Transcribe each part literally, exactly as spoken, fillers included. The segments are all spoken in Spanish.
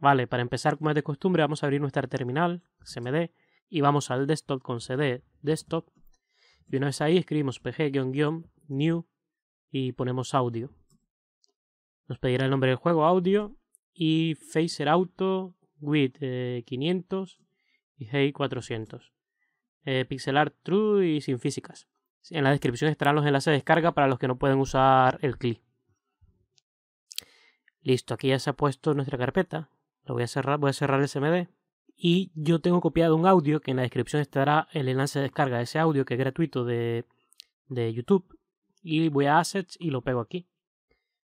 Vale, para empezar, como es de costumbre, vamos a abrir nuestra terminal, cmd, y vamos al desktop con cd desktop. Y una vez ahí escribimos pg-new y ponemos audio. Nos pedirá el nombre del juego, audio, y Phaser Auto, width eh, quinientos y height cuatrocientos. Eh, pixelar true y sin físicas. En la descripción estarán los enlaces de descarga para los que no pueden usar el C L I. Listo, aquí ya se ha puesto nuestra carpeta. Lo voy a cerrar, voy a cerrar el C M D. Y yo tengo copiado un audio que en la descripción estará el enlace de descarga de ese audio que es gratuito de, de YouTube. Y voy a Assets y lo pego aquí.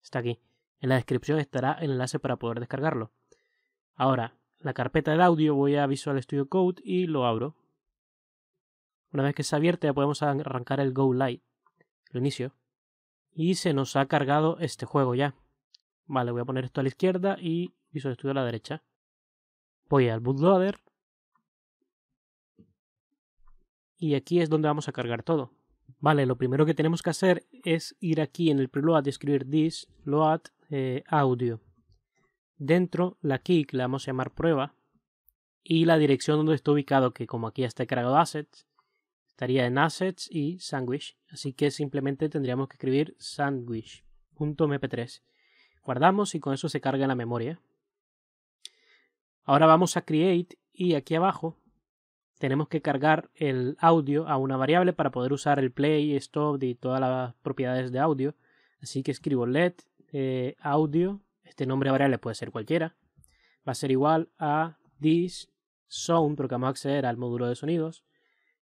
Está aquí. En la descripción estará el enlace para poder descargarlo. Ahora, la carpeta del audio, voy a Visual Studio Code y lo abro. Una vez que se abierta ya podemos arrancar el Go Lite, el inicio. Y se nos ha cargado este juego ya. Vale, voy a poner esto a la izquierda y Visual Studio a la derecha. Voy al Bootloader. Y aquí es donde vamos a cargar todo. Vale, lo primero que tenemos que hacer es ir aquí en el preload y escribir this load eh, audio. Dentro la key que le vamos a llamar prueba. Y la dirección donde está ubicado, que como aquí ya está cargado assets, estaría en assets y sandwich. Así que simplemente tendríamos que escribir sandwich punto m p tres. Guardamos y con eso se carga en la memoria. Ahora vamos a create y aquí abajo tenemos que cargar el audio a una variable para poder usar el play, stop y todas las propiedades de audio. Así que escribo let eh, audio, este nombre de variable puede ser cualquiera, va a ser igual a this sound porque vamos a acceder al módulo de sonidos,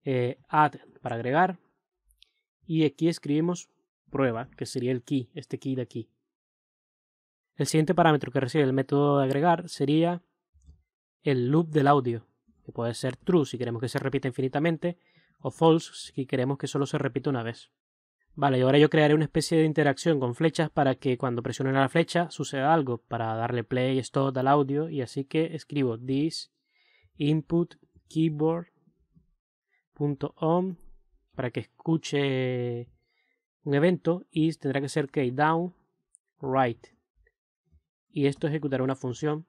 eh, add para agregar y aquí escribimos prueba que sería el key, este key de aquí. El siguiente parámetro que recibe el método de agregar sería el loop del audio, que puede ser true si queremos que se repita infinitamente o false si queremos que solo se repita una vez. Vale, y ahora yo crearé una especie de interacción con flechas para que cuando presionen a la flecha suceda algo para darle play, stop al audio y así que escribo this input keyboard punto on para que escuche un evento y tendrá que ser key down right. Y esto ejecutará una función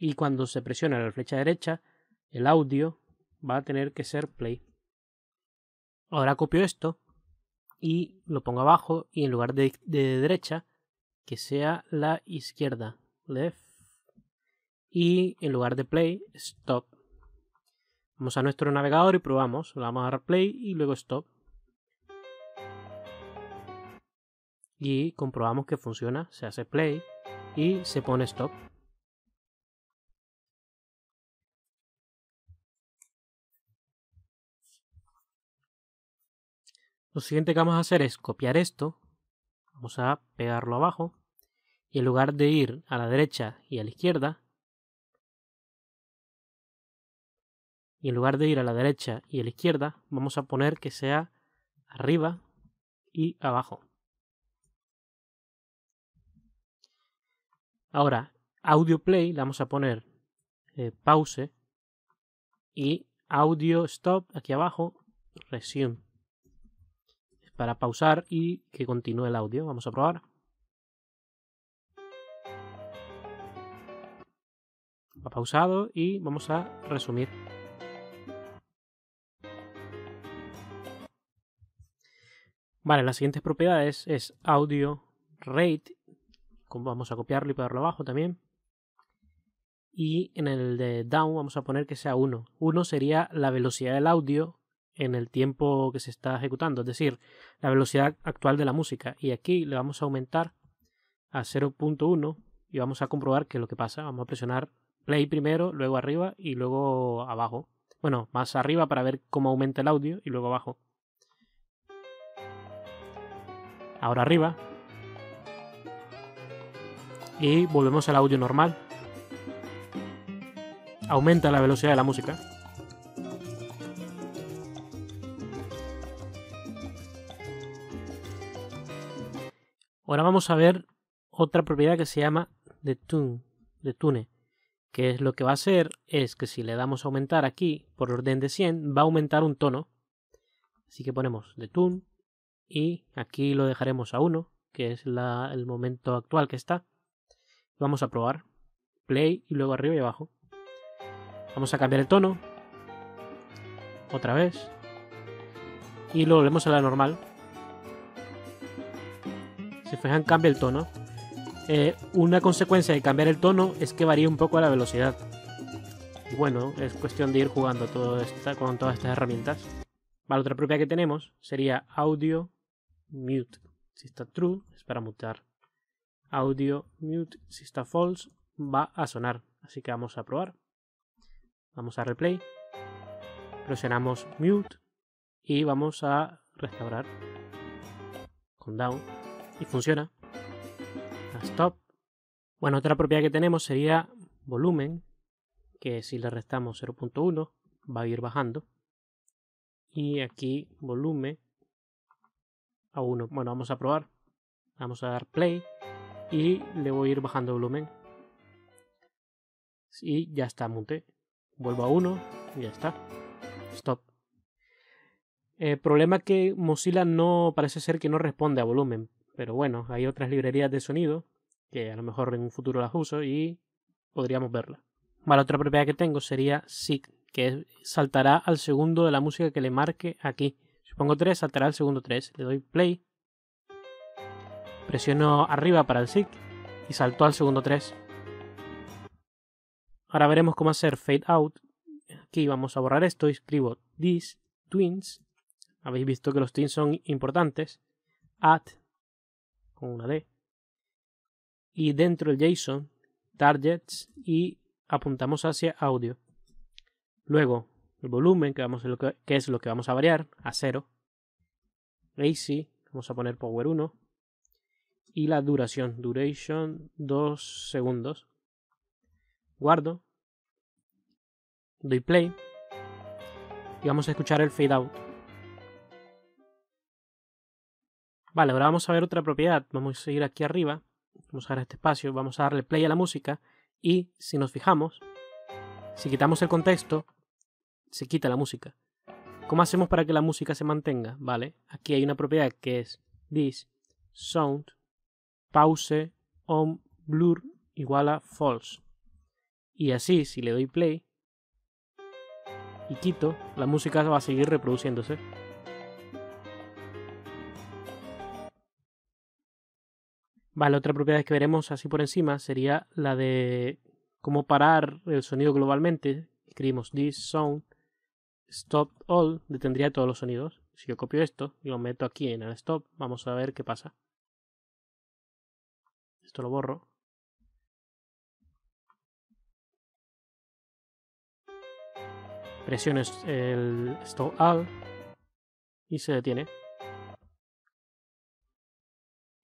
y cuando se presiona la flecha derecha el audio va a tener que ser play. Ahora copio esto y lo pongo abajo y en lugar de, de derecha que sea la izquierda, left, y en lugar de play, stop. Vamos a nuestro navegador y probamos, le vamos a dar play y luego stop y comprobamos que funciona, se hace play y se pone stop. Lo siguiente que vamos a hacer es copiar esto, vamos a pegarlo abajo y en lugar de ir a la derecha y a la izquierda y en lugar de ir a la derecha y a la izquierda vamos a poner que sea arriba y abajo. Ahora, audio play le vamos a poner eh, pause y audio stop aquí abajo, resume, para pausar y que continúe el audio. Vamos a probar. Ha pausado y vamos a resumir. Vale, las siguientes propiedades es audio rate. Vamos a copiarlo y pegarlo abajo también. Y en el de down vamos a poner que sea uno. uno sería la velocidad del audio en el tiempo que se está ejecutando, es decir, la velocidad actual de la música. Y aquí le vamos a aumentar a cero punto uno y vamos a comprobar qué es lo que pasa. Vamos a presionar play primero, luego arriba y luego abajo. Bueno, más arriba para ver cómo aumenta el audio y luego abajo. Ahora arriba. Y volvemos al audio normal. Aumenta la velocidad de la música. Ahora vamos a ver otra propiedad que se llama the tune, the tune, que es lo que va a hacer es que si le damos a aumentar aquí por orden de cien va a aumentar un tono. Así que ponemos the tune y aquí lo dejaremos a uno, que es la, el momento actual que está. Vamos a probar. play y luego arriba y abajo. Vamos a cambiar el tono. Otra vez. Y lo volvemos a la normal. Si fijan, cambia el tono. Eh, una consecuencia de cambiar el tono es que varía un poco la velocidad. Y bueno, es cuestión de ir jugando todo esta, con todas estas herramientas. Vale, otra propiedad que tenemos sería audio mute. Si está true, es para mutar. Audio mute, si está false, va a sonar. Así que vamos a probar. Vamos a replay. Presionamos mute. Y vamos a restaurar con down y funciona. A stop. Bueno, otra propiedad que tenemos sería volumen, que si le restamos cero punto uno va a ir bajando. Y aquí volumen a uno. Bueno, vamos a probar. Vamos a dar play y le voy a ir bajando volumen. Y ya está, mute. Vuelvo a uno y ya está. Stop. El eh, problema que Mozilla no parece ser que no responde a volumen, pero bueno, hay otras librerías de sonido que a lo mejor en un futuro las uso y podríamos verlas. Vale, otra propiedad que tengo sería sig, que saltará al segundo de la música que le marque aquí. Si pongo tres, saltará al segundo tres. Le doy play, presiono arriba para el sig y saltó al segundo tres. Ahora veremos cómo hacer fade out. Aquí vamos a borrar esto y escribo this twins. Habéis visto que los twins son importantes. Add, con una D. Y dentro del JSON, targets y apuntamos hacia audio. Luego, el volumen, que, vamos a lo que, que es lo que vamos a variar, a cero. A C, vamos a poner power uno. Y la duración, duration dos segundos. Guardo. Doy play. Y vamos a escuchar el fade out. Vale, ahora vamos a ver otra propiedad. Vamos a ir aquí arriba, vamos a dejar este espacio, vamos a darle play a la música y si nos fijamos, si quitamos el contexto, se quita la música. ¿Cómo hacemos para que la música se mantenga? Vale, aquí hay una propiedad que es this sound pause on blur igual a false. Y así, si le doy play y quito, la música va a seguir reproduciéndose. Vale, otra propiedad que veremos así por encima sería la de cómo parar el sonido globalmente. Escribimos this sound stop all, detendría todos los sonidos. Si yo copio esto y lo meto aquí en el stop, vamos a ver qué pasa. Esto lo borro. Presiono el stop all y se detiene.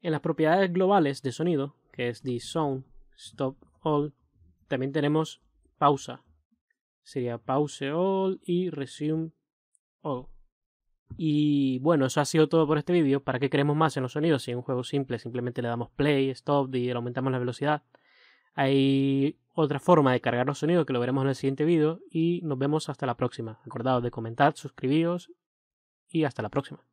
En las propiedades globales de sonido, que es the sound, stop, all, también tenemos pausa. Sería pause all y resume all. Y bueno, eso ha sido todo por este vídeo. ¿Para qué queremos más en los sonidos? Si en un juego simple simplemente le damos play, stop y le aumentamos la velocidad. Hay otra forma de cargar los sonidos que lo veremos en el siguiente vídeo y nos vemos hasta la próxima. Acordaos de comentar, suscribiros y hasta la próxima.